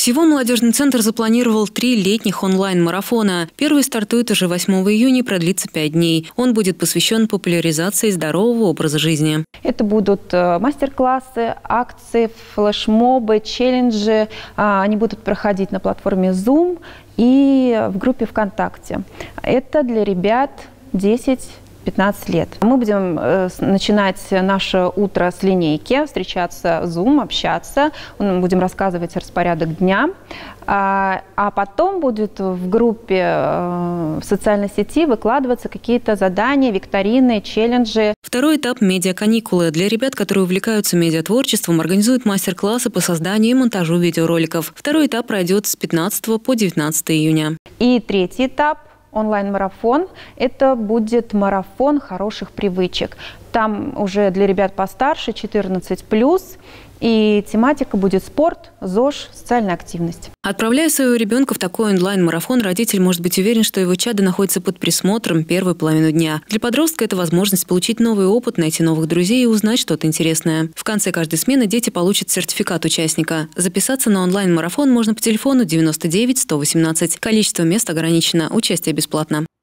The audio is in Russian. Всего молодежный центр запланировал 3 летних онлайн-марафона. Первый стартует уже 8 июня и продлится 5 дней. Он будет посвящен популяризации здорового образа жизни. Это будут мастер-классы, акции, флешмобы, челленджи. Они будут проходить на платформе Zoom и в группе ВКонтакте. Это для ребят 10-15 лет. Мы будем начинать наше утро с линейки, встречаться в Zoom, общаться, будем рассказывать распорядок дня, а потом будет в группе в социальной сети выкладываться какие-то задания, викторины, челленджи. Второй этап – медиаканикулы. Для ребят, которые увлекаются медиатворчеством, организуют мастер-классы по созданию и монтажу видеороликов. Второй этап пройдет с 15 по 19 июня. И третий этап – онлайн-марафон. Это будет марафон хороших привычек. Там уже для ребят постарше, 14+, и тематика будет спорт, ЗОЖ, социальная активность. Отправляя своего ребенка в такой онлайн-марафон, родитель может быть уверен, что его чадо находится под присмотром первую половину дня. Для подростка это возможность получить новый опыт, найти новых друзей и узнать что-то интересное. В конце каждой смены дети получат сертификат участника. Записаться на онлайн-марафон можно по телефону 99 118. Количество мест ограничено, участие бесплатно.